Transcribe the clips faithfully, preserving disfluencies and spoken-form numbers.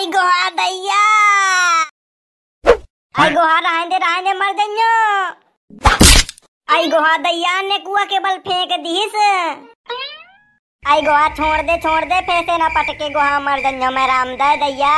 आई गोहा दैया आई गोहा रहने रहने मर जइयो। आई गोहा दैया ने कुआ के बल फेंक दीस। आई गोहा छोड़ दे छोड़ दे पैसे ना पटके गोहा मर जइयो मैं राम दे दैया।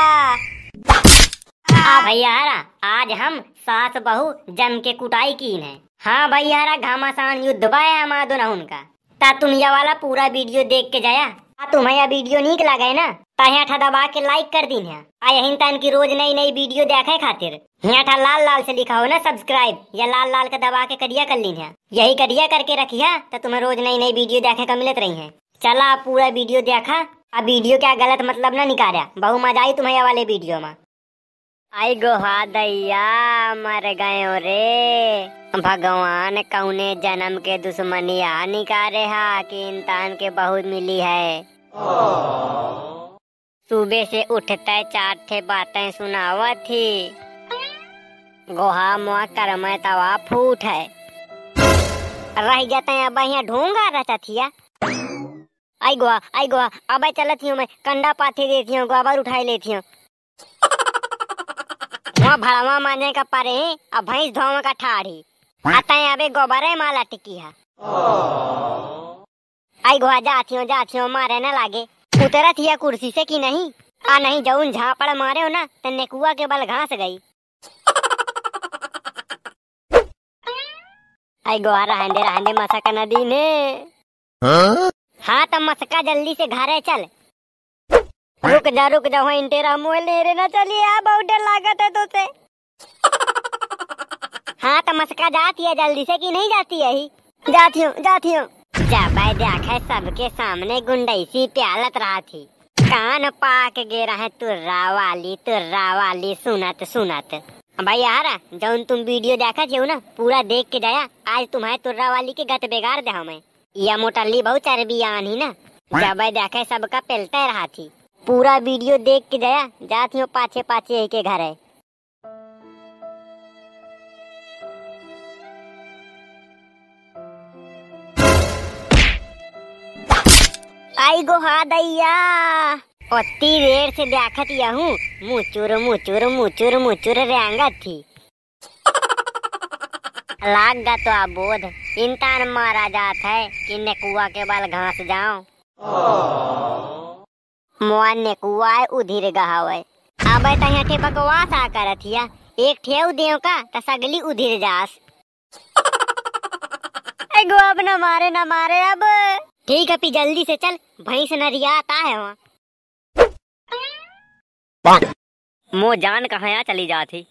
हाँ भैयारा आज हम सास बहू जम के कुटाई की है। हाँ भैयारा घमासान युद्ध बाय हमारा दोनों का। ता तुम यह वाला पूरा वीडियो देख के जाया। तुम्हें यह वीडियो नीक लगे ना ता हेठा दबा के लाइक कर दीन है। आहिन तन की रोज नई नई वीडियो देखे खातिर हेठा लाल लाल से लिखा हो ना सब्सक्राइब या लाल लाल का दबा के करिया कर लीन है। यही करिया करके रखिया तो तुम्हें रोज नई नई वीडियो देखे का मिलत रही है। चला आप पूरा वीडियो देखा अब वीडियो क्या गलत मतलब ना निकाला। बहु मजा आई तुम्हें यह वाले वीडियो में। आई गोहा दैया मर गयो रे भगवान कौने जन्म के दुश्मनी आ निकाले हा कि इंसान के बहुत मिली है। सुबह से उठते चार थे बातें सुनावा थी। गोहा मुआ कर्म तवा फूट है रह जाते अब यहाँ ढूंगा रहता थिया। आई गोहा आई गोहा अब चलती हूँ मैं कंडा पाथी देती हूँ गोबर उठाई लेती हूँ। वहाँ भड़वा माने का पारे है अब भैंस धोवा का ठाड़ी आता है अबे गोबर है माला टिकी है। आई गोहा जाती हो जाती हो मारे न लागे उतरा थी कुर्सी से कि नहीं। आ नहीं जौन झापड़ मारे हो ना तो नेकुआ के बल घास गई। आई गोहा रहने रहने मसका नदी ने। हाँ तो मसका जल्दी से घरे चल। रुक जा रुक जा इंटेरा मुँह लेरे ना चलिए बहुत डर लागत है तो से। हाँ तो मस्का जाती है जल्दी से कि नहीं जाती है ही। जाती हूँ जाती हूँ जब देखा सबके सामने गुंडैसी प्यालत रहा थी। कान पाक गे रहे तुर्रा वाली तुर्रा वाली सुनत सुनत। भाई आ रहा जौन तुम वीडियो देखा थे ना पूरा देख के जाया। आज तुम्हारे तुर्रा वाली के गत बेगाड़ दे हमें। यह मोटली बहुत चरबी आन ही ना जब देखा सबका पेलते रहा थी। पूरा वीडियो देख के जाया जाती हूँ पाछे पाछे के घर है। आई गोहा दैया अति देर से देखत यहूं मुचुर मुचुर मुचुर मुचुर रेंगत थी। लाग गा तो आबोध इंसान मारा जात है कि नेकुआ के बाल घास जाओ। मोआ नेकुआ उधिर गहावे अब तहिया ठे बकवास आ करथिया। एक ठेव देव का त सगली उधिर जास। आई गो अब न मारे न मारे अब ठीक है पी जल्दी से चल भैंस नरियाता है वहाँ। मो जान कहाँ चली जाती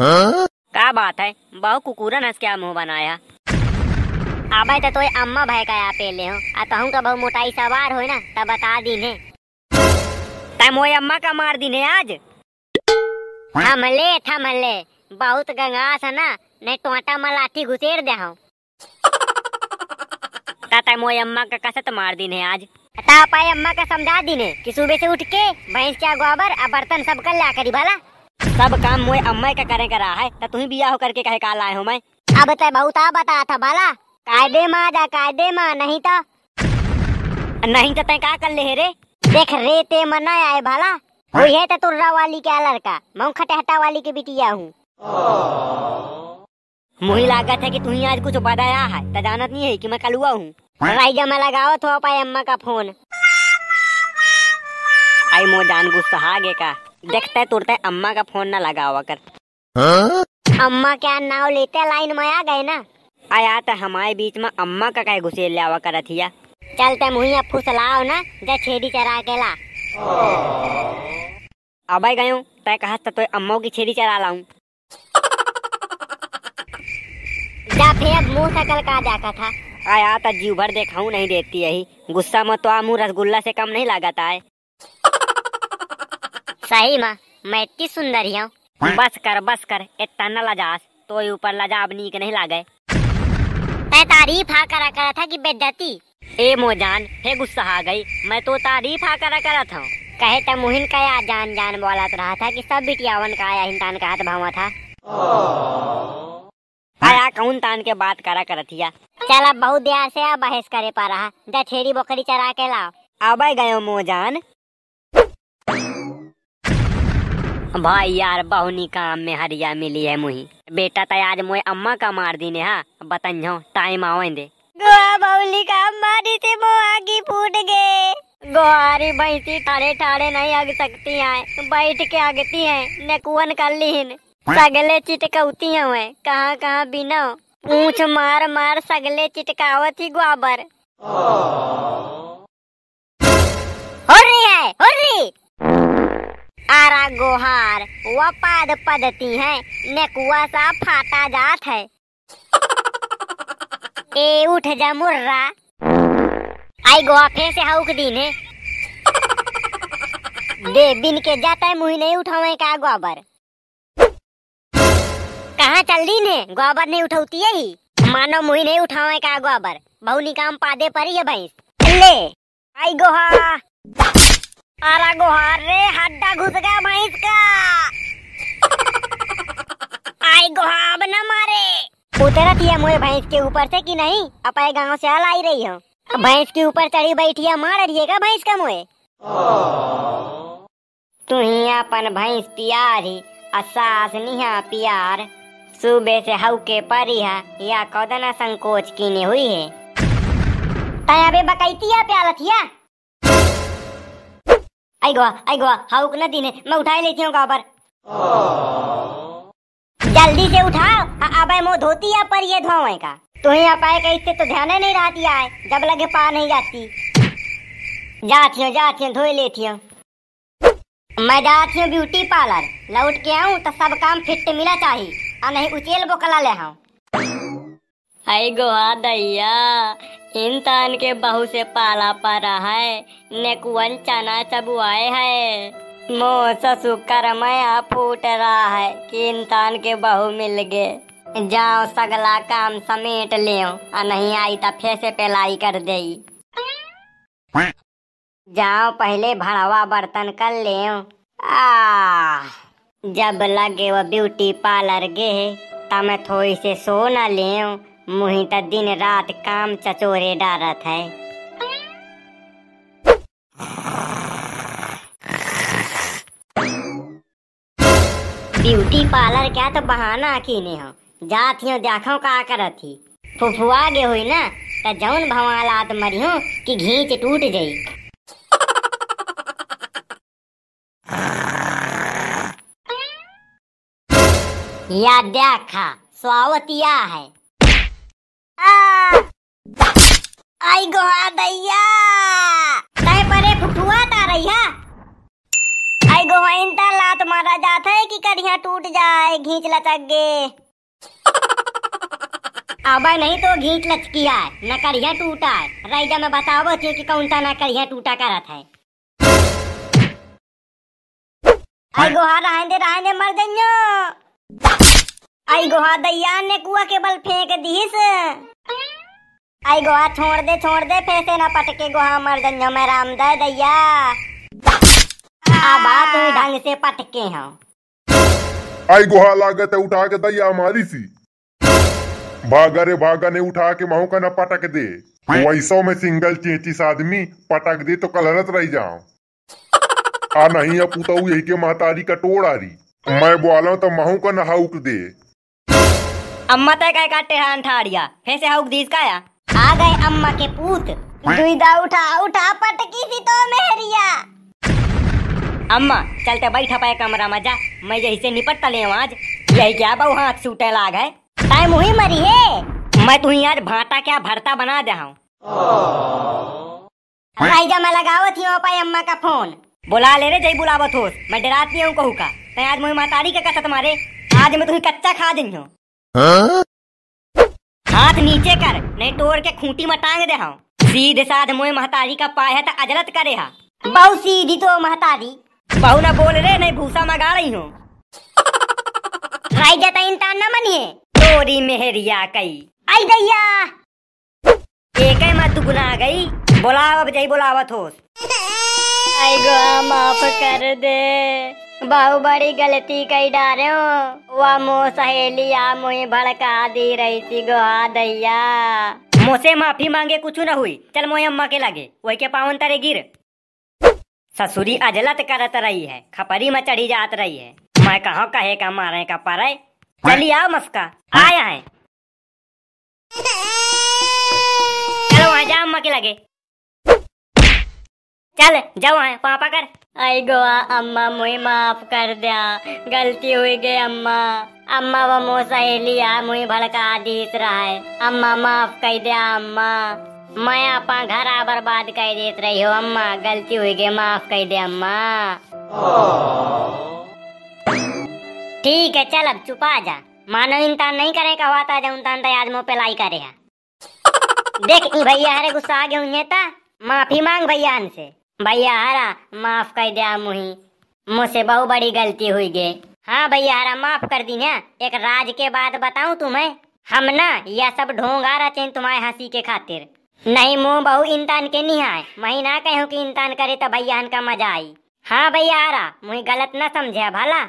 का बात है बहु कुकुरा नस क्या मुँह बनाया। आबे तो तोय अम्मा भाई का यहाँ पेले हो आ कहूँ का बहु मोटाई सवार हो ना तब बता दीने तय मोय अम्मा का मार दीने। आज थमले थमले बहुत गंगास है ना नहीं टोटा में लाठी घुसेर दे हूँ। ताता मोय अम्मा का कसत मार दिन है आज। तापाई अम्मा का समझा दिन है कि सुबह से उठ के भैंस क्या गोबर और बर्तन सब कर ला करी भला। सब काम मोय अम्मा का करे करा है तो तुम्हें बिया हो करके कहे का लाए हो मैं। अब तय बहुत आ बता था भला कायदे माँ जा कायदे माँ नहीं तो नहीं तो तय का कर ले रे देख रे ते मना आए भला। वही है तो तुर्रा वाली क्या लड़का मैं खटहटा वाली की बिटिया हूँ। मुही लागत है कि तुम्हें आज कुछ बदाया है तो जानत नहीं है कि मैं कलुआ हूँ। राइजा में लगाओ तो पाए अम्मा का फोन। आई मो जान गुस्सा गे का देखते तुरते अम्मा का फोन ना लगावा कर। हाँ? अम्मा क्या नाव लेते लाइन में आ गए ना आया तो हमारे बीच में अम्मा का कहे घुसे ले आवा कर रथिया। चलते मुही अब फुसलाओ ना जा छेड़ी चरा के ला। अब आई गयो तय कहा तो अम्मा की छेड़ी चरा लाऊ जा फेब मुँह सकल का जाका था। आया तो जीव भर देखाऊ नहीं देती यही गुस्सा में तो आमू रसगुल्ला से कम नहीं लगाता है। सही माँ मैं इतनी सुंदर ही हूँ। बस कर बस कर इतना न लजास तो ऊपर लजाब नीक नहीं लागे। मैं तारीफ हा करा करा था कि बेदती ए मोजान हे गुस्सा आ गई। मैं तो तारीफ हा करा करा था कहे तो मुहिन का या जान जान बोलत रहा था कि सब बिटियावन का आया हिंदान का हाथ भावा था। आया कौन तान के बात करा करथिया। चल अब बहुत देर से अब बहस करे पा रहा जा छेड़ी बकरी चरा के लाओ। अब गयो मोजान। भाई यार बहुनी काम में हरिया मिली है मुही बेटा तैयार मोए अम्मा का मार दीने हा बतंझो टाइम आओ इंदे गोआ बहुली का मारी से मो आगी फूट गए गोहारी भैंसी ठाड़े ठाड़े नहीं आग सकती हैं बैठ के आगती हैं नेकुवन कर ली हिन सगले चिटकौती है कहाँ कहाँ बिना पूछ मार मार सगले चिटकावत ही गोबर हो रही है हो रही आरा गोहार वो पद पदती है नेकुआ सा फाटा जात है ए उठ जा मुर्रा आई गोहा फेस हाउक दिन है दे बिन के जाता है मुही नहीं उठावे का गोबर कहाँ चल दी ने गोबर नहीं उठाती है ही मानो मुही नहीं उठावे का गोबर बहुनी काम पादे परी है भैंस ले आई गोहा आरा गोहार रे हड्डा घुस गया भैंस का आई गोहा अब न मारे उतरती है मुझे भैंस के ऊपर से कि नहीं अपने गांव से हल आई रही हो भैंस के ऊपर चढ़ी बैठी है मार रहिएगा भैंस का मुहे तू ही अपन भैंस प्यार ही असास निहा प्यार सुबह से हव के परी है या कौदना संकोच कीने हुई है तया बे बकैतिया प्यालथिया आई गोवा आई गोवा हाउक न दीने मैं उठा लेती हूँ गोबर जल्दी से उठाओ अब मुँह धोती है पर ये धोए का तुम्हें आप आए का इससे तो ध्यान नहीं रहती आए जब लगे पा नहीं जाती जाती हूँ जाती हूँ धोए लेती हूँ मैं जाती हूँ ब्यूटी पार्लर लौट के आऊँ तो सब काम फिट मिला चाहिए और नहीं उचेल बोकला ले आऊँ आई गोवा दैया इंसान के बहू से पाला पड़ा है नेकुवन चना चबुआए है मोह ससुकर मैं फूट रहा है कि इंसान के बहू मिल गए जाओ सगला काम समेट ले नहीं आई तो फिर से पेलाई कर दे जाओ पहले भड़वा बर्तन कर ले जब लगे वो ब्यूटी पार्लर गए तब मैं थोड़ी से सो न ले मुही तो दिन रात काम चचोरे डारत है ब्यूटी पार्लर क्या तो बहाना कीने हो जाती हो देखो का करत ही फुफुआ गे हुई ना तो जौन भवाल आत मरी हो कि घींच टूट गई या देखा स्वावतिया है आई गोहा दैया तय परे फुटुआ तारैया आई गोहा इंता लात मारा जात है कि करिया टूट जाए घींच लचक गे अब नहीं तो घींच लचकी आए न करिया टूटा राइजा में बताओ कि कौन सा न करिया टूटा करत है आई गोहा रहने रहने मर जइयो आई गोहा दैया ने कुआ के बल फेंक दीस आई गोहा छोड़ दे छोड़ दे फिर से ना पटके गोहा मर जन्यो मैं राम दे दैया अब बात ही ढंग से पटके हो आई गोहा लागत है उठा के दैया हमारी सी भागा रे भागा ने उठा के माहू का ना पटक दे वैसों में सिंगल चेचिस आदमी पटक दे तो कलरत रह जाओ आ नहीं अब पुताऊ यही के महतारी का टोड़ आ रही मैं बोला तो माहू का ना हाउक दे अम्मा तय का टेहान ठाड़िया फिर से हाउक दीस का या आ गए अम्मा के पूत दुईदा उठा उठा पटकी सी तो मेहरिया अम्मा चलते बैठा पाए कमरा में जा मैं यही से निपट ले आज यही क्या बहु हाथ छूटे लाग है टाइम हुई मरी है मैं तुम्हें यार भाटा क्या भरता बना देहाऊं राइजा मैं लगावत ही पाए अम्मा का फोन बुला ले रे जई बुलावत होस मैं डराती हूँ कहू का तय आज मुझे मातारी का कसत मारे आज मैं तुम्हें कच्चा खा दी हूँ हाथ नीचे कर नहीं तोड़ के खूंटी में टांग दे हां सीधे साध मोए महतारी का पाए है त अजरत करे हा बहु सीधी तो महतारी बहु ना बोल रे नहीं भूसा मगा रही हूं राई जाता इंसान ना मनिए तोरी मेहरिया कई आई दैया एक है मत गुना गई बुलाव अब जई बुलावत होस आई गो माफ कर दे बहु बड़ी गलती कई डारे हो वह मोह सहेली आ मुहे भड़का दी रही थी गोहा दैया मोसे माफी मांगे कुछ न हुई चल मोहे अम्मा के लागे वही के पावन तारे गिर ससुरी अजलत करत रही है, खपरी में चढ़ी जात रही है। मैं कहा कहे का मारे का पारे, चली आओ मस्का आया है। चलो वहाँ जा अम्मा के लगे, चल जाओ वहाँ पापा कर। आई गोवा अम्मा मुझे माफ कर दिया, गलती हुई गई अम्मा। अम्मा वो मो सहेली मुझे भड़का दीत रहा है, अम्मा माफ कर दिया अम्मा। मैं आपा घर आ बर्बाद कर देत रही हो अम्मा, गलती हुई गई माफ कर दे अम्मा। ठीक है चल अब चुपा जा, मानो इंतान नहीं करे का हुआ था जो इंतान आज मुँह पे लाई करे। देख भैया हरे गुस्सा आ गए, माफी मांग भैया से। भैया हरा माफ कर दिया मुही, मुझसे बहुत बड़ी गलती हुई गई। हाँ भैया हरा माफ कर दी ना। एक राज के बात बताऊँ तुम्हें, हम ना यह सब ढोंग आ रहे तुम्हारे हंसी के खातिर, नहीं मुँह बहु इंसान के नहीं आए। मैं ना कहूँ कि इंसान करे तो भैयान का मजा आई। हाँ भैया आरा मुझे गलत ना समझे भला,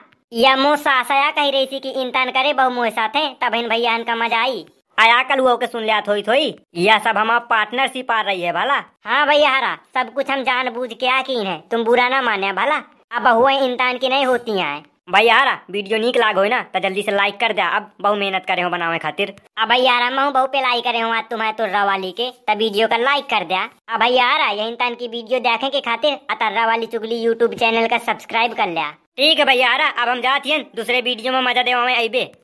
या मुँह सासया कही रही थी कि इंसान करे बहु मुँह साथ है तब इन भैयान का मजा आई। आया कल वो के सुन लिया थोड़ी थोड़ी, यह सब हम आप पार्टनरशिप आ रही है भला। हाँ भैया आरा सब कुछ हम जान बूझ के आकीन है, तुम बुरा ना माने भला। अब बहुए इंसान की नहीं होती आए। भैया आरा वीडियो नीक लागो ना तो जल्दी से लाइक कर दिया, अब बहु मेहनत करे हो बनावे खातिर। अब भैया आरा मऊ बहु पे लाइक करे हो आज तुम्हारे तुर्रा वाली के, तब वीडियो का लाइक कर दिया। अब भैया आरा यही इंसान की वीडियो देखे के खातिर अतर्रा वाली चुगली यूट्यूब चैनल का सब्सक्राइब कर लिया। ठीक है भैया आरा अब हम जाती है दूसरे वीडियो में, मजा देवे।